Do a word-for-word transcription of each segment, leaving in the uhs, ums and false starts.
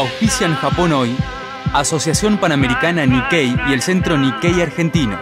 Auspician Japón Hoy, Asociación Panamericana Nikkei y el Centro Nikkei Argentino.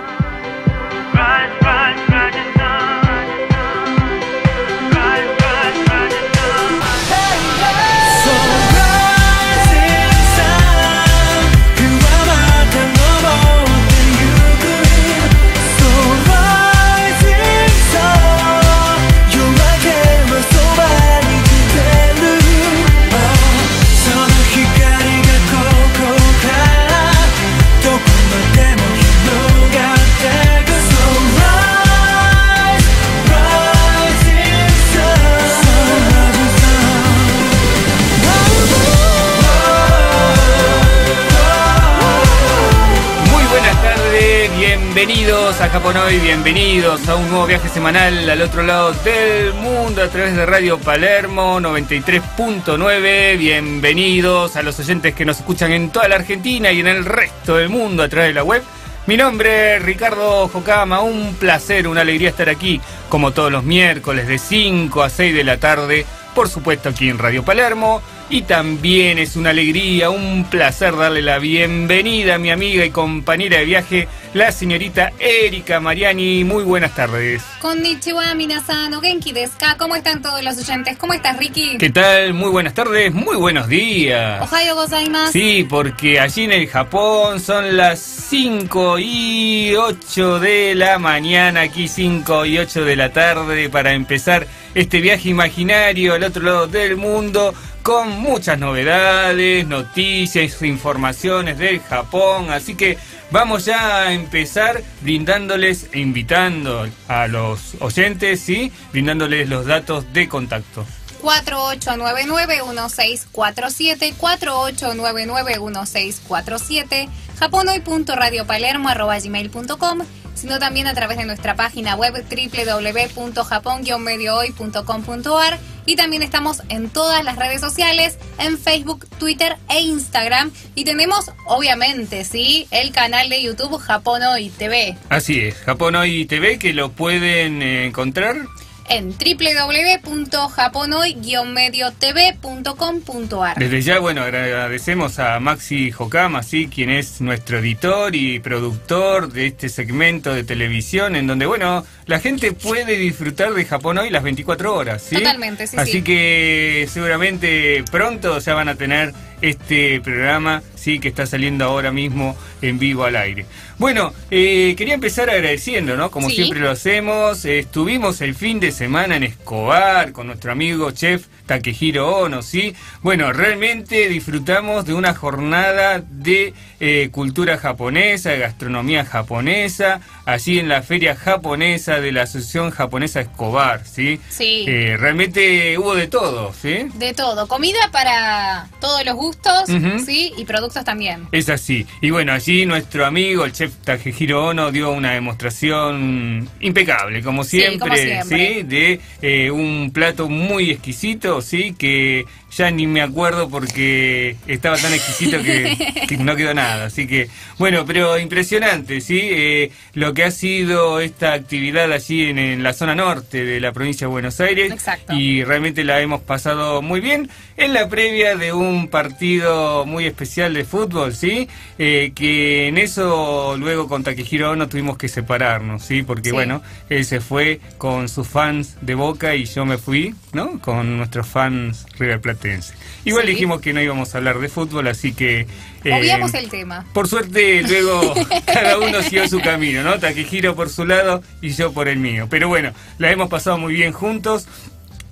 Bienvenidos a Japón Hoy, bienvenidos a un nuevo viaje semanal al otro lado del mundo a través de Radio Palermo noventa y tres punto nueve. Bienvenidos a los oyentes que nos escuchan en toda la Argentina y en el resto del mundo a través de la web. Mi nombre es Ricardo Hokama, un placer, una alegría estar aquí como todos los miércoles de cinco a seis de la tarde, por supuesto aquí en Radio Palermo. Y también es una alegría, un placer darle la bienvenida a mi amiga y compañera de viaje, la señorita Erika Mariani. Muy buenas tardes. Konnichiwa, minasan, o genki desu ka. ¿Cómo están todos los oyentes? ¿Cómo estás, Ricky? ¿Qué tal? Muy buenas tardes, muy buenos días. Ohayou gozaimasu. Sí, porque allí en el Japón son las cinco y ocho de la mañana, aquí cinco y ocho de la tarde, para empezar este viaje imaginario al otro lado del mundo, con muchas novedades, noticias, informaciones del Japón. Así que vamos ya a empezar brindándoles, invitando a los oyentes, ¿sí? Brindándoles los datos de contacto. cuatro ocho nueve nueve uno seis cuatro siete, cuatro ocho nueve nueve uno seis cuatro siete, japonhoy punto radio palermo arroba gmail punto com, sino también a través de nuestra página web doble u doble u doble u punto japón guion medio hoy punto com punto a r. Y también estamos en todas las redes sociales, en Facebook, Twitter e Instagram. Y tenemos, obviamente, sí, el canal de YouTube Japón Hoy T V. Así es, Japón Hoy T V, que lo pueden eh, encontrar en doble u doble u doble u punto japón hoy guion medio t v punto com punto a r. Desde ya, bueno, agradecemos a Maxi Hokama, ¿sí? Quien es nuestro editor y productor de este segmento de televisión, en donde, bueno, la gente puede disfrutar de Japón Hoy las veinticuatro horas, ¿sí? Totalmente, sí, Así sí. que seguramente pronto ya van a tener este programa, sí, que está saliendo ahora mismo en vivo al aire. Bueno, eh, quería empezar agradeciendo, ¿no? Como sí. siempre lo hacemos, eh, estuvimos el fin de semana en Escobar con nuestro amigo chef Takehiro Ono, ¿sí? Bueno, realmente disfrutamos de una jornada de eh, cultura japonesa, de gastronomía japonesa, allí en la feria japonesa de la Asociación Japonesa Escobar, ¿sí? Sí. Eh, realmente hubo de todo, ¿sí? De todo, comida para todos los gustos, uh-huh. ¿sí? Y productos también. Es así. Y bueno, allí nuestro amigo, el chef Takehiro Ono, dio una demostración impecable, como siempre, sí, como siempre. ¿sí? De eh, un plato muy exquisito, sí, que ya ni me acuerdo porque estaba tan exquisito que, que no quedó nada. Así que, bueno, pero impresionante, sí, eh, lo que ha sido esta actividad allí en, en la zona norte de la provincia de Buenos Aires. Exacto. Y realmente la hemos pasado muy bien en la previa de un partido muy especial de fútbol, sí, eh, que en eso luego con Takehiro Ono tuvimos que separarnos, sí, porque sí. bueno, él se fue con sus fans de Boca y yo me fui, ¿no? Con nuestros fans River Plate. Igual sí. dijimos que no íbamos a hablar de fútbol, así que eh, obviamos el tema. Por suerte luego cada uno siguió su camino, ¿no? Takehiro por su lado y yo por el mío. Pero bueno, la hemos pasado muy bien juntos.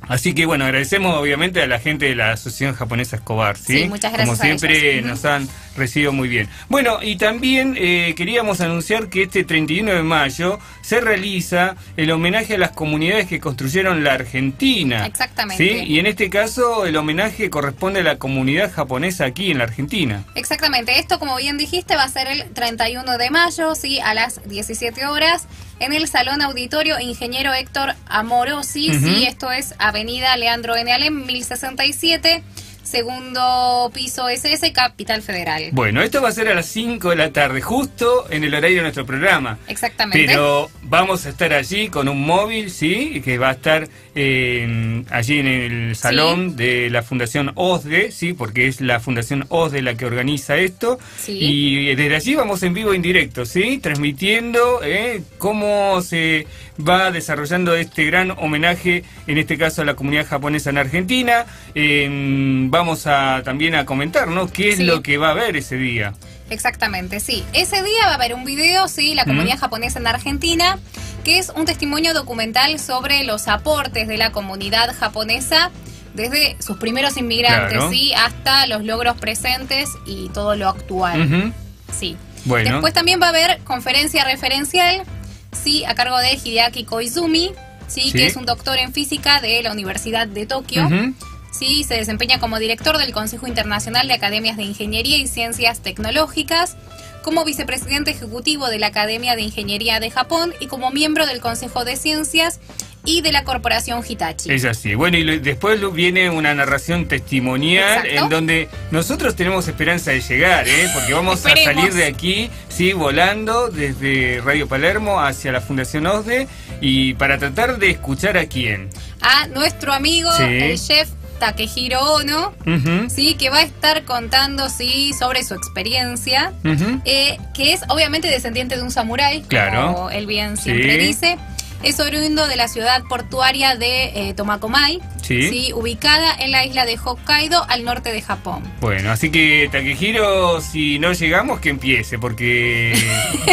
Así que bueno, agradecemos obviamente a la gente de la Asociación Japonesa Escobar, ¿sí? Sí, muchas gracias. Como siempre nos han recibido muy bien. Bueno, y también eh, queríamos anunciar que este treinta y uno de mayo se realiza el homenaje a las comunidades que construyeron la Argentina. Exactamente. ¿Sí? Y en este caso el homenaje corresponde a la comunidad japonesa aquí en la Argentina. Exactamente. Esto, como bien dijiste, va a ser el treinta y uno de mayo, ¿sí? A las diecisiete horas. En el Salón Auditorio Ingeniero Héctor Amorosi, uh-huh. sí, esto es Avenida Leandro N. Alem, mil sesenta y siete, segundo piso ese ese, Capital Federal. Bueno, esto va a ser a las cinco de la tarde, justo en el horario de nuestro programa. Exactamente. Pero vamos a estar allí con un móvil, ¿sí? Que va a estar eh, allí en el salón, sí, de la Fundación O S D E, ¿sí? Porque es la Fundación O S D E la que organiza esto. Sí. Y desde allí vamos en vivo, en directo, ¿sí? Transmitiendo eh, cómo se va desarrollando este gran homenaje, en este caso a la comunidad japonesa en Argentina. Eh, vamos a también a comentar, ¿no? ¿Qué es, sí, lo que va a haber ese día? Exactamente, sí. Ese día va a haber un video, sí, la comunidad, mm, japonesa en Argentina, que es un testimonio documental sobre los aportes de la comunidad japonesa desde sus primeros inmigrantes, claro, sí, hasta los logros presentes y todo lo actual. Mm-hmm. Sí. Bueno. Después también va a haber conferencia referencial, sí, a cargo de Hideaki Koizumi, sí, sí, que es un doctor en física de la Universidad de Tokio. Uh-huh. Sí, se desempeña como director del Consejo Internacional de Academias de Ingeniería y Ciencias Tecnológicas, como vicepresidente ejecutivo de la Academia de Ingeniería de Japón y como miembro del Consejo de Ciencias y de la Corporación Hitachi. Es así. Bueno, y después viene una narración testimonial. Exacto. En donde nosotros tenemos esperanza de llegar, ¿eh? Porque vamos a salir de aquí, sí, volando desde Radio Palermo hacia la Fundación O S D E, y para tratar de escuchar a quién. A nuestro amigo, sí, el chef Takehiro Ono, uh-huh, sí, que va a estar contando, sí, sobre su experiencia, uh-huh, eh, que es obviamente descendiente de un samurái, claro, como él bien siempre, sí, dice. Es oriundo de la ciudad portuaria de eh, Tomakomai, sí. ¿Sí? Ubicada en la isla de Hokkaido, al norte de Japón. Bueno, así que Takehiro, si no llegamos, que empiece, porque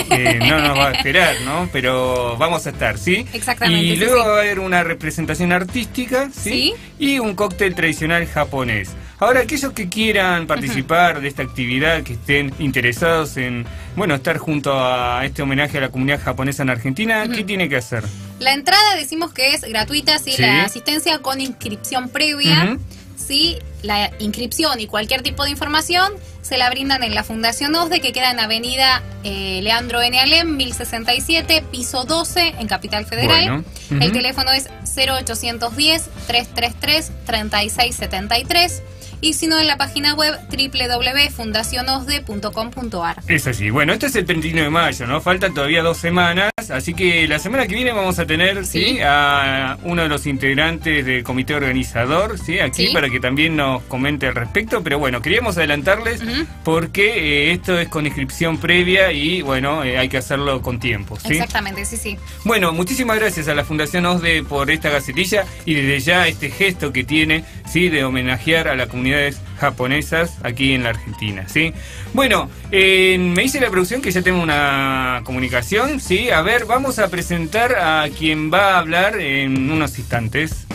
eh, no nos va a esperar, ¿no? Pero vamos a estar, ¿sí? Exactamente. Y luego, sí, va a haber una representación artística, ¿sí? ¿Sí? Y un cóctel tradicional japonés. Ahora, aquellos que quieran participar, uh-huh, de esta actividad, que estén interesados en, bueno, estar junto a este homenaje a la comunidad japonesa en Argentina, uh-huh, ¿qué tiene que hacer? La entrada decimos que es gratuita, ¿sí? Sí. La asistencia con inscripción previa, uh-huh, ¿sí? La inscripción y cualquier tipo de información se la brindan en la Fundación O S D E, que queda en avenida eh, Leandro N. Alem, mil sesenta y siete, piso doce, en Capital Federal. Bueno. Uh-huh. El teléfono es cero ocho uno cero, tres tres tres, tres seis siete tres. Y si no, en la página web doble u doble u doble u punto fundacion osde punto com punto ar. Es así. Bueno, este es el treinta y uno de mayo, ¿no? Faltan todavía dos semanas. Así que la semana que viene vamos a tener, ¿sí? ¿Sí? A uno de los integrantes del comité organizador, ¿sí? Aquí, ¿sí? Para que también nos comente al respecto. Pero bueno, queríamos adelantarles, uh-huh, porque eh, esto es con inscripción previa y, bueno, eh, hay que hacerlo con tiempo, ¿sí? Exactamente, sí, sí. Bueno, muchísimas gracias a la Fundación O S D E por esta gacetilla y desde ya este gesto que tiene, ¿sí? De homenajear a la comunidad japonesas aquí en la Argentina, ¿sí? Bueno, eh, me dice la producción que ya tengo una comunicación, ¿sí? A ver, vamos a presentar a quien va a hablar en unos instantes.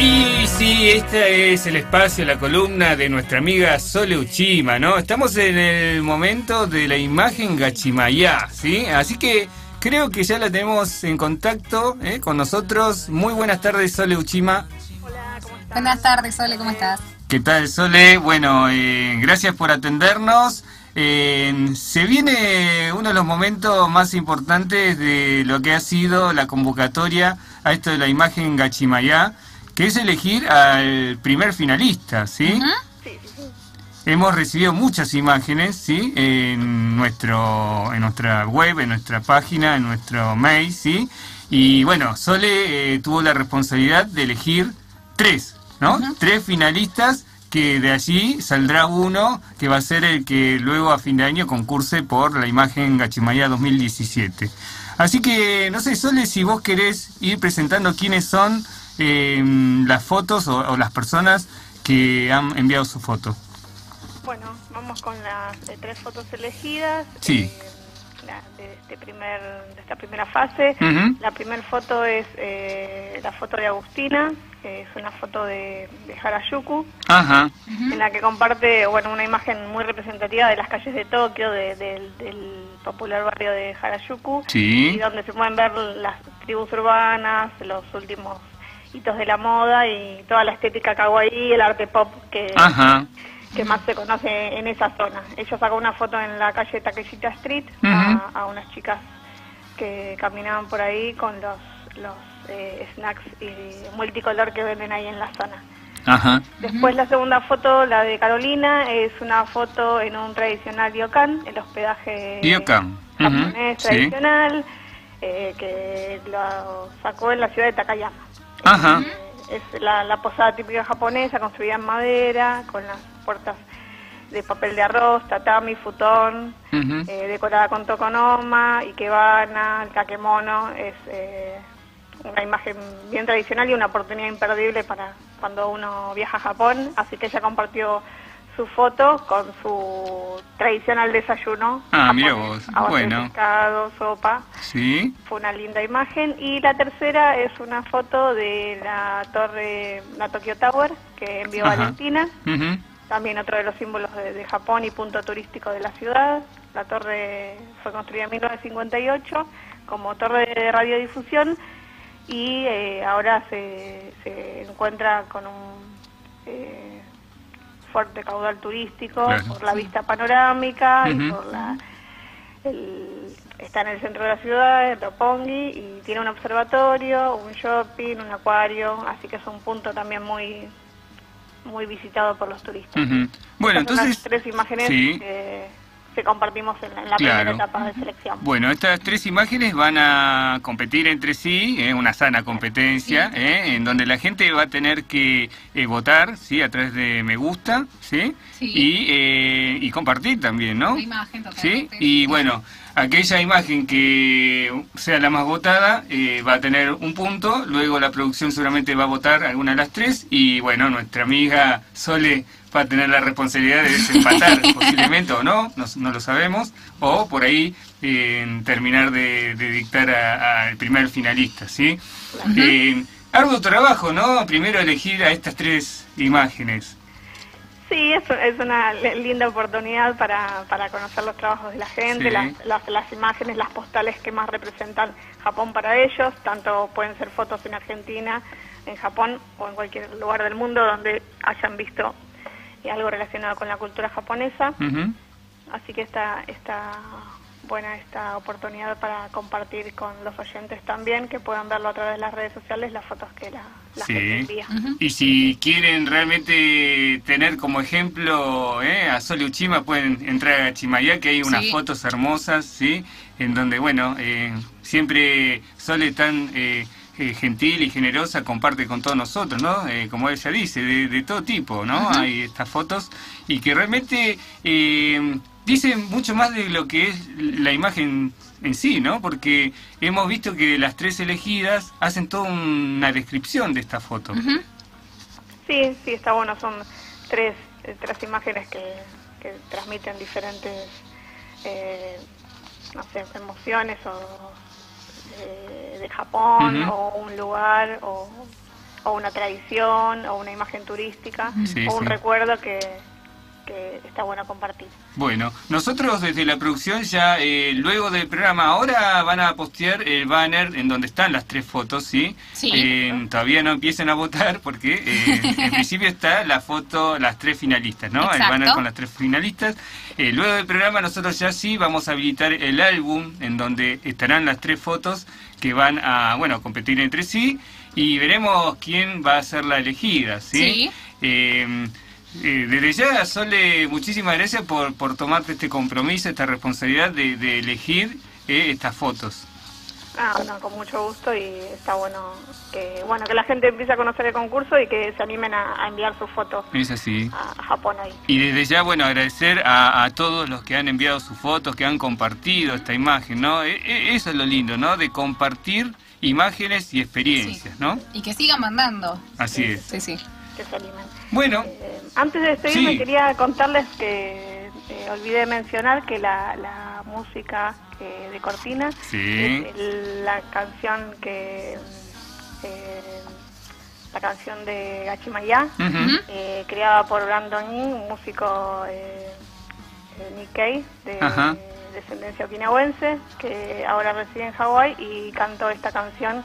Y sí, este es el espacio, la columna de nuestra amiga Sole Uchima, ¿no? Estamos en el momento de la imagen Gachimayá, ¿sí? Así que creo que ya la tenemos en contacto, ¿eh? Con nosotros. Muy buenas tardes, Sole Uchima. Hola, ¿cómo estás? Buenas tardes, Sole, ¿cómo estás? ¿Qué tal, Sole? Bueno, eh, gracias por atendernos. Eh, se viene uno de los momentos más importantes de lo que ha sido la convocatoria a esto de la imagen Gachimayá, que es elegir al primer finalista, ¿sí? Uh-huh. Sí, sí, sí. Hemos recibido muchas imágenes, ¿sí? En, nuestro, en nuestra web, en nuestra página, en nuestro mail, ¿sí? Y bueno, Sole eh, tuvo la responsabilidad de elegir tres, ¿no? Uh-huh. Tres finalistas, que de allí saldrá uno que va a ser el que luego a fin de año concurse por la imagen Gachimayá dos mil diecisiete. Así que, no sé, Sole, si vos querés ir presentando quiénes son Eh, las fotos o, o las personas que han enviado su foto. Bueno, vamos con las eh, tres fotos elegidas. Sí. Eh, la, de, este primer, de esta primera fase. Uh-huh. La primera foto es eh, la foto de Agustina, que es una foto de, de Harajuku. Ajá. Uh-huh. En la que comparte, bueno, una imagen muy representativa de las calles de Tokio, de, de, del popular barrio de Harajuku. Sí. Y donde se pueden ver las tribus urbanas, los últimos hitos de la moda y toda la estética kawaii, el arte pop que, que más se conoce en esa zona. Ella sacó una foto en la calle Takeshita Street a, a unas chicas que caminaban por ahí con los, los eh, snacks y multicolor que venden ahí en la zona. Ajá. Después la segunda foto, la de Carolina, es una foto en un tradicional ryokan, el hospedaje ryokan japonés tradicional, sí, eh, que lo sacó en la ciudad de Takayama. Ajá. Es, es la, la posada típica japonesa, construida en madera, con las puertas de papel de arroz, tatami, futón, uh-huh, eh, decorada con tokonoma, ikebana, el kakemono. Es eh, una imagen bien tradicional y una oportunidad imperdible para cuando uno viaja a Japón. Así que ella compartió su foto con su tradicional desayuno. Ah, mira vos, bueno. Pescado, sopa. Sí. Fue una linda imagen. Y la tercera es una foto de la torre, la Tokyo Tower, que envió, ajá, Valentina. Uh-huh. También otro de los símbolos de, de Japón y punto turístico de la ciudad. La torre fue construida en mil novecientos cincuenta y ocho como torre de radiodifusión y eh, ahora se, se encuentra con un eh, fuerte caudal turístico, claro, por la vista panorámica, uh-huh, y por la, el, está en el centro de la ciudad, en Roppongi, y tiene un observatorio, un shopping, un acuario, así que es un punto también muy... muy visitado por los turistas. Uh-huh. Bueno, estas entonces... Son las tres imágenes, sí, que, que compartimos en la, en la, claro, primera etapa de selección. Bueno, estas tres imágenes van a competir entre sí, eh, una sana competencia, sí, eh, en donde la gente va a tener que eh, votar, sí, a través de me gusta, sí, sí. Y, eh, y compartir también, ¿no? La imagen, totalmente. Sí, y bueno... Aquella imagen que sea la más votada eh, va a tener un punto, luego la producción seguramente va a votar alguna de las tres y bueno, nuestra amiga Sole va a tener la responsabilidad de desempatar posiblemente o no, no, no lo sabemos, o por ahí eh, terminar de, de dictar al primer finalista, ¿sí? Eh, arduo trabajo, ¿no? Primero elegir a estas tres imágenes. Sí, es, es una linda oportunidad para, para conocer los trabajos de la gente, sí, las, las, las imágenes, las postales que más representan Japón para ellos, tanto pueden ser fotos en Argentina, en Japón o en cualquier lugar del mundo donde hayan visto algo relacionado con la cultura japonesa. Uh-huh. Así que está, está buena esta oportunidad para compartir con los oyentes también, que puedan verlo a través de las redes sociales, las fotos que la... Sí. Uh-huh. Y si quieren realmente tener como ejemplo eh, a Sole Uchima, pueden entrar a Gachimayá, que hay unas, sí, fotos hermosas, sí, en donde, bueno, eh, siempre Sole tan eh, eh, gentil y generosa comparte con todos nosotros, ¿no? Eh, como ella dice, de, de todo tipo, ¿no? Uh-huh. Hay estas fotos y que realmente eh, dicen mucho más de lo que es la imagen en sí, ¿no? Porque hemos visto que las tres elegidas hacen toda una descripción de esta foto. Uh-huh. Sí, sí, está bueno. Son tres, eh, tres imágenes que, que transmiten diferentes, eh, no sé, emociones o, eh, de Japón, uh-huh, o un lugar, o, o una tradición, o una imagen turística, sí, o un, sí, recuerdo que... que está bueno compartir. Bueno, nosotros desde la producción ya eh, luego del programa ahora van a postear el banner en donde están las tres fotos, ¿sí? Sí. Eh, todavía no empiecen a votar porque eh, en principio está la foto, las tres finalistas, ¿no? Exacto. El banner con las tres finalistas. Eh, luego del programa nosotros ya sí vamos a habilitar el álbum en donde estarán las tres fotos que van a, bueno, competir entre sí y veremos quién va a ser la elegida, ¿sí? Sí. Eh, Eh, desde ya, Sole, muchísimas gracias por, por tomarte este compromiso, esta responsabilidad de, de elegir eh, estas fotos. Ah, no, con mucho gusto y está bueno que bueno que la gente empiece a conocer el concurso y que se animen a, a enviar sus fotos. Es así. A, a Japón Hoy. Y desde ya, bueno, agradecer a, a todos los que han enviado sus fotos, que han compartido esta imagen, ¿no? E, e, eso es lo lindo, ¿no? De compartir imágenes y experiencias, sí, ¿no? Y que sigan mandando. Así es. Sí, sí. Que se animen. Bueno. Eh, antes de despedirme, sí, quería contarles que eh, olvidé mencionar que la, la música eh, de cortina, sí, es el, la canción que eh, la canción de Gachimayá, uh-huh, eh, creada por Brandon Yin, un músico eh, Nikkei de, uh-huh, de descendencia okinawense que ahora reside en Hawái y cantó esta canción.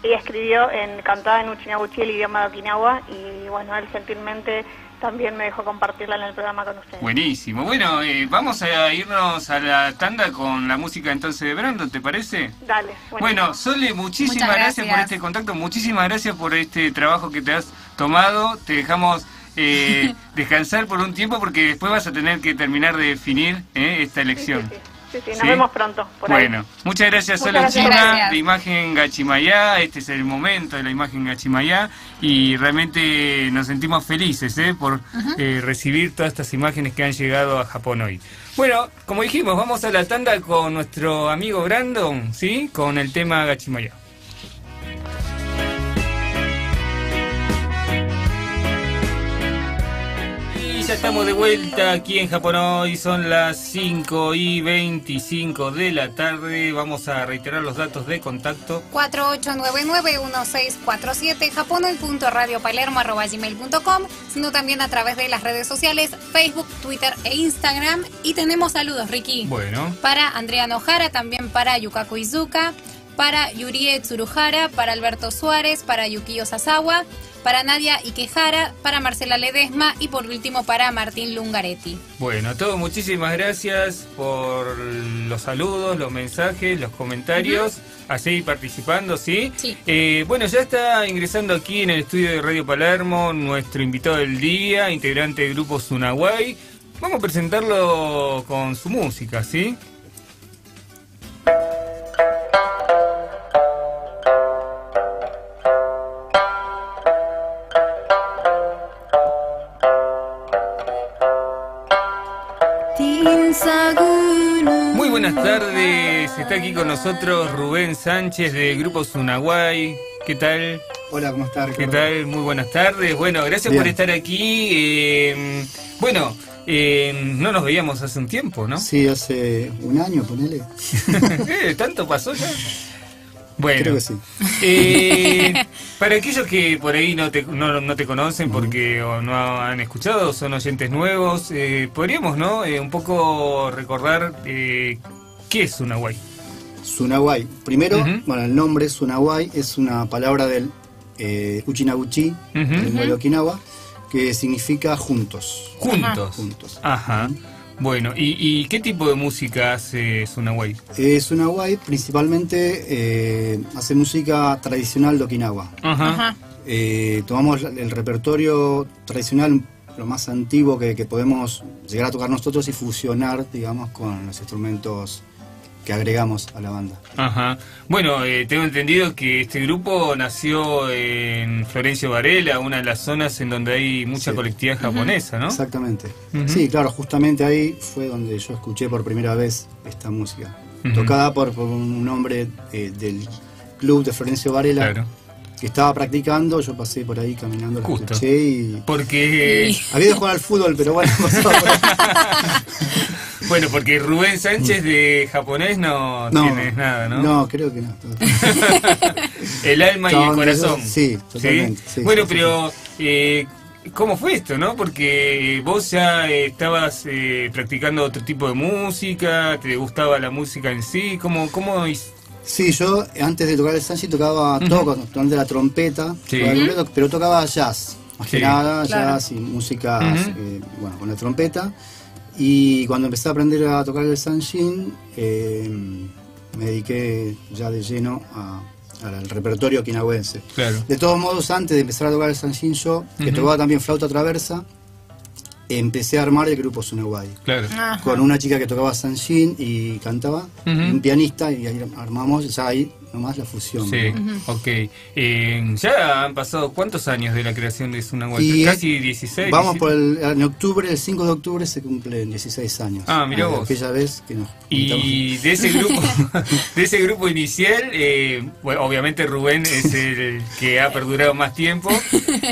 Ella escribió en, cantada en Uchinaguchi, el idioma de Okinawa, y bueno, él gentilmente También me dejó compartirla en el programa con ustedes. Buenísimo. Bueno, eh, vamos a irnos a la tanda con la música entonces de Brandon, ¿te parece? Dale. Buenísimo. Bueno, Sole, muchísimas gracias. gracias por este contacto, muchísimas gracias por este trabajo que te has tomado. Te dejamos eh, descansar por un tiempo porque después vas a tener que terminar de definir eh, esta elección. Sí, sí, sí. Sí, sí, nos ¿Sí? vemos pronto. Por bueno, ahí. muchas gracias, Sole Uchima, de Imagen Gachimayá. Este es el momento de la Imagen Gachimayá y realmente nos sentimos felices ¿eh? por uh-huh. eh, recibir todas estas imágenes que han llegado a Japón hoy. Bueno, como dijimos, vamos a la tanda con nuestro amigo Brandon, ¿sí? Con el tema Gachimayá. Ya estamos de vuelta aquí en Japón hoy, son las cinco y veinticinco de la tarde. Vamos a reiterar los datos de contacto. cuatro ocho nueve nueve uno seis cuatro siete, japonoy punto radio palermo arroba gmail punto com, sino también a través de las redes sociales, Facebook, Twitter e Instagram. Y tenemos saludos, Ricky. Bueno. Para Andrea Nojara, también para Yukaku Izuka, para Yurie Tsuruhara, para Alberto Suárez, para Yukio Sasawa, para Nadia Ikehara, para Marcela Ledesma y por último para Martín Lungaretti. Bueno, a todos muchísimas gracias por los saludos, los mensajes, los comentarios. Uh-huh. A seguir participando, ¿sí? Sí. Eh, bueno, ya está ingresando aquí en el estudio de Radio Palermo nuestro invitado del día, integrante del Grupo Sunawai. Vamos a presentarlo con su música, ¿sí? Muy buenas tardes, está aquí con nosotros Rubén Sánchez de Grupo Sunawai. ¿Qué tal? Hola, ¿cómo estás? ¿Qué tal? Muy buenas tardes. Bueno, gracias Bien. por estar aquí. Eh, bueno, eh, no nos veíamos hace un tiempo, ¿no? Sí, hace un año, ponele. eh, ¿Tanto pasó ya? Bueno, creo que sí. Eh, para aquellos que por ahí no te, no, no te conocen porque o no han escuchado, son oyentes nuevos, eh, podríamos ¿no? eh, un poco recordar eh, qué es Sunawai. Sunawai. Primero, uh-huh. bueno, el nombre Sunawai es una palabra del eh, Uchinaguchi, uh-huh. del uh-huh. de Okinawa, que significa juntos. Juntos. Juntos. Ajá. Bueno, ¿y, ¿y qué tipo de música hace Sunawai? Eh, Sunawai principalmente eh, hace música tradicional de Okinawa. Ajá. Ajá. Eh, tomamos el repertorio tradicional, lo más antiguo que, que podemos llegar a tocar nosotros y fusionar, digamos, con los instrumentos que agregamos a la banda. Ajá. Bueno, eh, tengo entendido que este grupo nació en Florencio Varela, una de las zonas en donde hay mucha sí. colectividad japonesa, ¿no? Exactamente. Uh-huh. Sí, claro, justamente ahí fue donde yo escuché por primera vez esta música, uh-huh. tocada por, por un hombre eh, del club de Florencio Varela. Claro. Que estaba practicando, yo pasé por ahí caminando, la escuché y... Porque... Sí. Había ido a jugar al fútbol, pero bueno, pasaba por ahí. Bueno, porque Rubén Sánchez de japonés no, no tienes nada, ¿no? No, creo que no. El alma no, y el corazón. Yo, sí, totalmente. ¿Sí? Sí, bueno, sí, pero... Eh, ¿cómo fue esto, no? Porque vos ya eh, estabas eh, practicando otro tipo de música, te gustaba la música en sí, ¿cómo...? cómo Sí, yo antes de tocar el sanshi tocaba uh-huh. todo, tocando la trompeta, sí. completo, pero tocaba jazz, más sí. que nada, claro. jazz y música, uh-huh. eh, bueno, con la trompeta. Y cuando empecé a aprender a tocar el sanshin, eh, me dediqué ya de lleno a, al repertorio okinawense. Claro. De todos modos, antes de empezar a tocar el sanshin yo, que uh-huh. tocaba también flauta traversa, empecé a armar el Grupo Sunawai. Claro. Con una chica que tocaba sanshin y cantaba, uh-huh. y un pianista, y ahí armamos ya ahí nomás la fusión. Sí, ¿no? Ok. Eh, ¿Ya han pasado cuántos años de la creación de Sunawai? Casi dieciséis. Vamos dieciséis. Por el, en octubre, el cinco de octubre se cumplen dieciséis años. Ah, mirá vos. Aquella vez que nos juntamos. Y de ese grupo, de ese grupo inicial, eh, bueno, obviamente Rubén es el que ha perdurado más tiempo.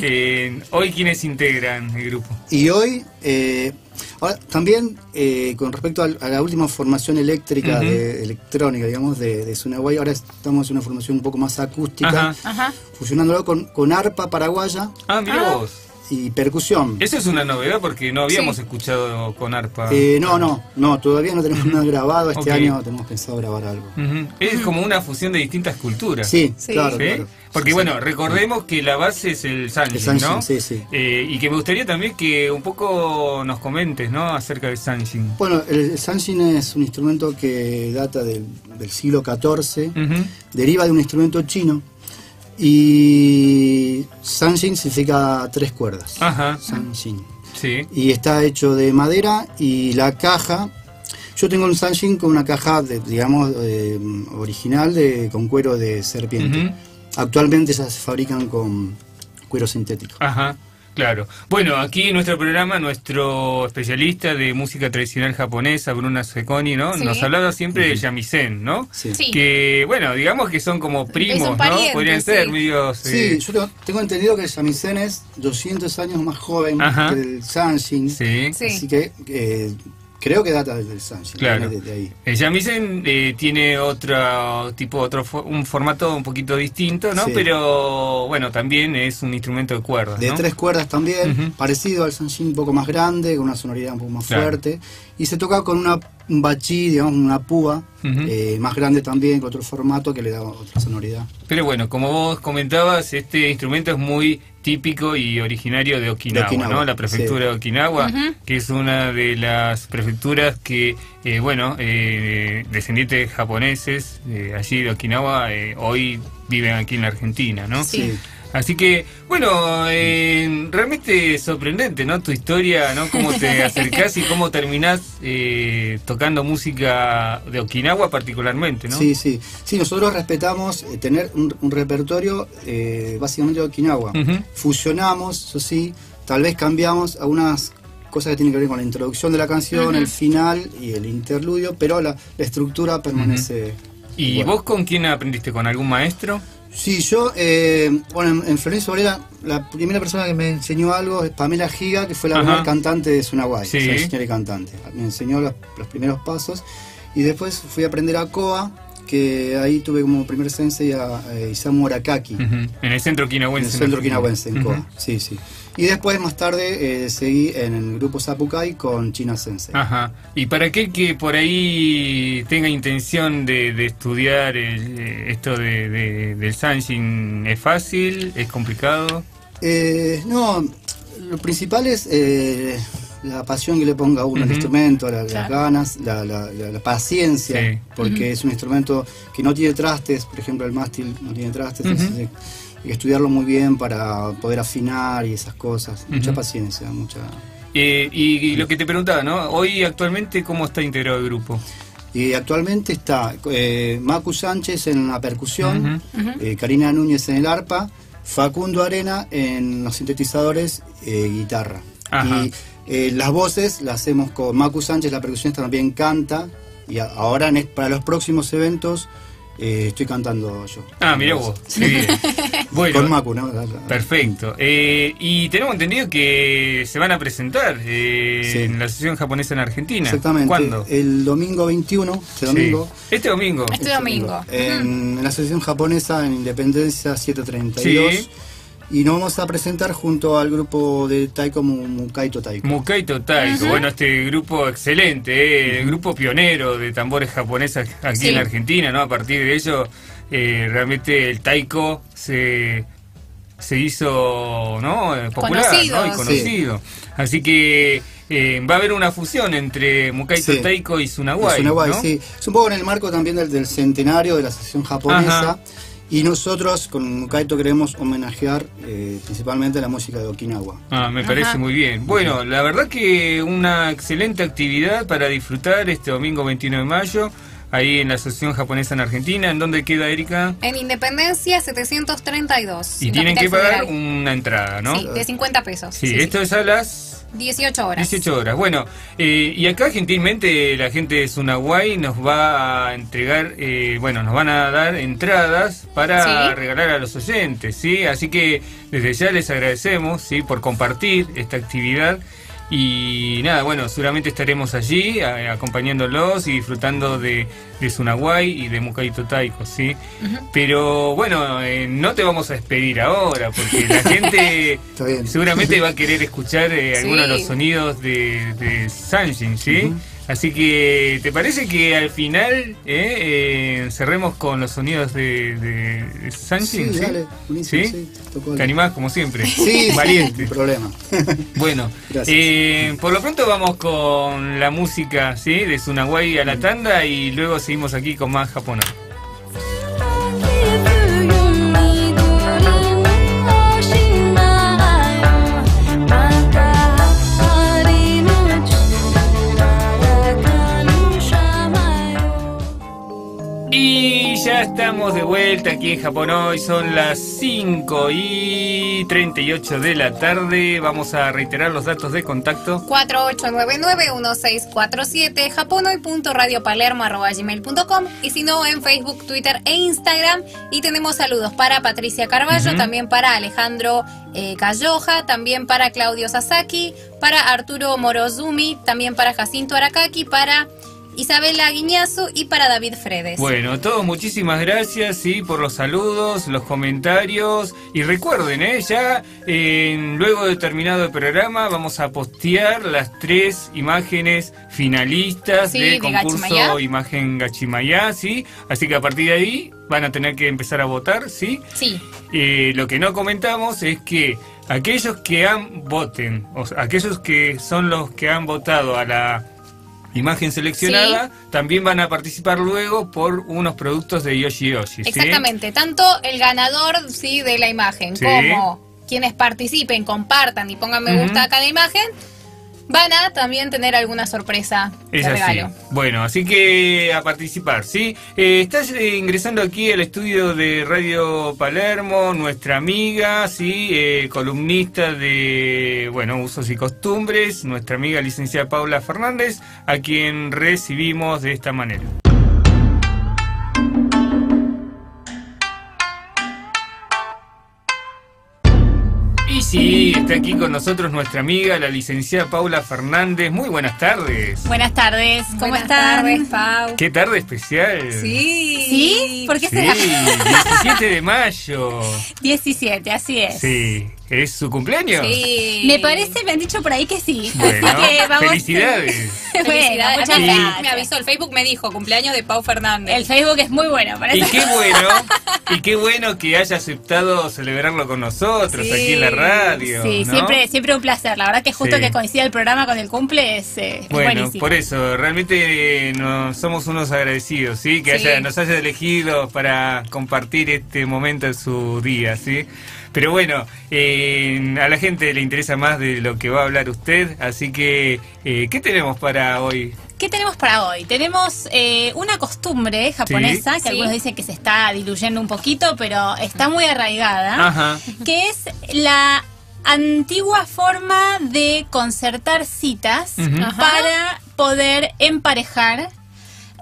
Eh, ¿Hoy quiénes integran el grupo? Y hoy... Eh, ahora, también eh, con respecto a, a la última formación eléctrica, uh-huh. de, electrónica, digamos, de, de Sunawai, ahora estamos en una formación un poco más acústica, ajá. fusionándolo con, con arpa paraguaya. Ah, mirá vos. y percusión. Esa es una novedad porque no habíamos sí. escuchado con arpa. Eh, no, no, no, todavía no tenemos uh-huh. nada grabado. Este okay. año tenemos pensado grabar algo. Uh-huh. Es como una fusión de distintas culturas. Sí, sí. Claro, ¿sí? claro. Porque sí, bueno, sí. recordemos que la base es el Sanjin, el Sanjin, ¿no? Sí, sí. Eh, y que me gustaría también que un poco nos comentes, ¿no? Acerca del Sanjin. Bueno, el Sanjin es un instrumento que data del, del siglo catorce, uh-huh. deriva de un instrumento chino. Y Sanjin significa tres cuerdas. Ajá. Sanjin. Sí. Y está hecho de madera y la caja. Yo tengo un Sanjin con una caja, de, digamos, eh, original de, con cuero de serpiente. Uh-huh. Actualmente esas se fabrican con cuero sintético. Ajá. Claro. Bueno, aquí en nuestro programa, nuestro especialista de música tradicional japonesa, Bruna Seconi, ¿no? Sí. Nos hablaba siempre uh-huh. de Yamisen, ¿no? Sí. Sí. Que, bueno, digamos que son como primos, son parientes, ¿no? Podrían sí. ser medios... Sí, sí, yo tengo entendido que el Yamisen es doscientos años más joven Ajá. que el Sanjin. Sí. Sí. Así que... Eh, creo que data del Sanjin. Claro. Desde ahí. El Yamisen eh, tiene otro tipo, otro un formato un poquito distinto, ¿no? Sí. Pero bueno, también es un instrumento de cuerdas. De ¿no? tres cuerdas también, uh-huh. parecido al Sanjin, un poco más grande, con una sonoridad un poco más claro. fuerte. Y se toca con una, un bachi, digamos, una púa, uh-huh. eh, más grande también, con otro formato que le da otra sonoridad. Pero bueno, como vos comentabas, este instrumento es muy típico y originario de Okinawa, de Okinawa, ¿no? La prefectura sí. de Okinawa, uh-huh. que es una de las prefecturas que, eh, bueno, eh, descendientes japoneses eh, allí de Okinawa eh, hoy viven aquí en la Argentina, ¿no? Sí. sí. Así que, bueno, eh, realmente sorprendente, ¿no? Tu historia, ¿no? Cómo te acercás y cómo terminás eh, tocando música de Okinawa particularmente, ¿no? Sí, sí. Sí, nosotros respetamos eh, tener un, un repertorio eh, básicamente de Okinawa. Uh-huh. Fusionamos, eso sí, tal vez cambiamos algunas cosas que tienen que ver con la introducción de la canción, uh-huh. el final y el interludio, pero la, la estructura permanece... Uh-huh. ¿Y bueno. vos con quién aprendiste? ¿Con algún maestro? Sí, yo, eh, bueno, en, en Florencio Varela, la primera persona que me enseñó algo es Pamela Giga, que fue la Ajá. primera cantante de Sunawai, sí. o sea, ingeniera y cantante. Me enseñó los, los primeros pasos y después fui a aprender a Koa, que ahí tuve como primer sensei a eh, Isamu Arakaki. Uh -huh. En el centro quinahuense. En el centro quinahuense, en uh -huh. Koa, sí, sí. Y después, más tarde, eh, seguí en el grupo Sapukai con China Sensei. Ajá. Y para aquel que por ahí tenga intención de, de estudiar el, esto de, de, del Sanjin, ¿es fácil? ¿Es complicado? Eh, no, lo principal es eh, la pasión que le ponga uno uh-huh. al instrumento, la, claro. las ganas, la, la, la, la paciencia, sí. porque uh-huh. es un instrumento que no tiene trastes, por ejemplo, el mástil no tiene trastes, uh-huh. entonces, hay que estudiarlo muy bien para poder afinar y esas cosas. Mucha uh-huh. paciencia, mucha... Eh, y, y lo que te preguntaba, ¿no? Hoy actualmente, ¿cómo está integrado el grupo? Y actualmente está eh, Macu Sánchez en la percusión, uh-huh. Uh-huh. Eh, Karina Núñez en el arpa, Facundo Arena en los sintetizadores, eh, guitarra. Ajá. Y eh, las voces las hacemos con Macu Sánchez, la percusionista también canta. Y a, ahora en, para los próximos eventos... Eh, estoy cantando yo. Ah, mirá vos. Sí. Bueno, con Macu, ¿no? Perfecto. Eh, y tenemos entendido que se van a presentar eh, sí. en la Asociación Japonesa en Argentina. Exactamente. ¿Cuándo? El domingo veintiuno, este domingo. Sí. Este domingo. Este domingo. Este domingo. En, en la Asociación Japonesa en Independencia setecientos treinta y dos. Sí. Y nos vamos a presentar junto al grupo de Taiko, Mukaito Taiko. Mukaito Taiko, uh-huh. bueno, este grupo excelente, ¿eh? El grupo pionero de tambores japoneses aquí sí. en la Argentina, ¿no? A partir de ello, eh, realmente el Taiko se, se hizo, ¿no? Popular, conocido. ¿no? Y conocido. Sí. Así que... Eh, va a haber una fusión entre Mukaito sí. Taiko y Sunawai, Sunawai, ¿no? Sí. Es un poco en el marco también del, del centenario de la Asociación Japonesa. Ajá. Y nosotros con Mukaito queremos homenajear eh, principalmente la música de Okinawa. Ah, me Ajá. parece muy bien. Bueno, la verdad que una excelente actividad para disfrutar este domingo veintiuno de mayo. Ahí en la Asociación Japonesa en Argentina. ¿En dónde queda, Erika? En Independencia setecientos treinta y dos. Y tienen que pagar Federal. Una entrada, ¿no? Sí, de cincuenta pesos. Sí, sí esto sí. es a las... dieciocho horas. dieciocho horas, bueno. Eh, y acá, gentilmente, la gente de Sunawai nos va a entregar, eh, bueno, nos van a dar entradas para ¿Sí? regalar a los oyentes, ¿sí? Así que, desde ya les agradecemos, ¿sí? Por compartir esta actividad. Y nada, bueno, seguramente estaremos allí a, acompañándolos y disfrutando de, de Sunawai y de Mukaito Taiko, ¿sí? Uh-huh. Pero bueno, eh, no te vamos a despedir ahora, porque la gente seguramente va a querer escuchar eh, sí. algunos de los sonidos de, de Sanjin, ¿sí? Uh-huh. Así que, ¿te parece que al final eh, eh, cerremos con los sonidos de, de Sanjin? Sí, ¿sí? Dale, buenísimo, ¿sí? Sí, tocó el... Te animás como siempre. Sí, valiente. Sin problema. Bueno, eh, por lo pronto vamos con la música, ¿sí?, de Sunawai a la tanda y luego seguimos aquí con más Japón Hoy. Y ya estamos de vuelta aquí en Japón Hoy, son las cinco y treinta y ocho de la tarde. Vamos a reiterar los datos de contacto: cuatro ocho nueve nueve uno seis cuatro siete, japonhoy punto radio palermo arroba gmail punto com, y si no, en Facebook, Twitter e Instagram. Y tenemos saludos para Patricia Carballo, uh-huh. también para Alejandro eh, Calloja, también para Claudio Sasaki, para Arturo Morozumi, también para Jacinto Aracaki, para Isabela Guiñazo y para David Fredes. Bueno, a todos muchísimas gracias, sí, por los saludos, los comentarios. Y recuerden, ¿eh? ya eh, luego de terminado el programa vamos a postear las tres imágenes finalistas sí, del de concurso Gachimayá. Imagen Gachimayá, ¿sí? Así que a partir de ahí van a tener que empezar a votar, ¿sí? Sí. Eh, lo que no comentamos es que aquellos que han voten, o sea, aquellos que son los que han votado a la imagen seleccionada, sí. también van a participar luego por unos productos de Yoshi Yoshi. Exactamente, ¿sí? Tanto el ganador sí de la imagen, sí. como quienes participen, compartan y pongan me uh-huh. gusta acá en la imagen, van a también tener alguna sorpresa de regalo. Bueno, así que a participar, ¿sí? Eh, estás ingresando aquí al estudio de Radio Palermo, nuestra amiga, ¿sí? Eh, columnista de, bueno, usos y costumbres, nuestra amiga licenciada Paula Fernández, a quien recibimos de esta manera. Sí, está aquí con nosotros nuestra amiga, la licenciada Paula Fernández. Muy buenas tardes. Buenas tardes. ¿Cómo buenas están? Tardes, Pau. Qué tarde especial. Sí. ¿Sí? ¿Por qué sí, será? diecisiete de mayo. diecisiete, así es. Sí. ¿Es su cumpleaños? Sí. Me parece, me han dicho por ahí que sí. Bueno, así que vamos. Felicidades. Bueno, felicidades. Muchas gracias. Me avisó, el Facebook me dijo, cumpleaños de Pau Fernández. El Facebook es muy bueno para eso. Y qué bueno, y qué bueno que haya aceptado celebrarlo con nosotros sí. aquí en la radio. Sí, ¿no? siempre, siempre un placer. La verdad que justo sí. que coincida el programa con el cumple es, es bueno, buenísimo. Por eso, realmente nos, somos unos agradecidos, ¿sí? Que sí. haya, nos haya elegido para compartir este momento en su día, ¿sí? Pero bueno, eh, a la gente le interesa más de lo que va a hablar usted, así que, eh, ¿qué tenemos para hoy? ¿Qué tenemos para hoy? Tenemos eh, una costumbre japonesa, sí, que sí. algunos dicen que se está diluyendo un poquito, pero está muy arraigada, ajá. que es la antigua forma de concertar citas uh-huh. para ajá. poder emparejar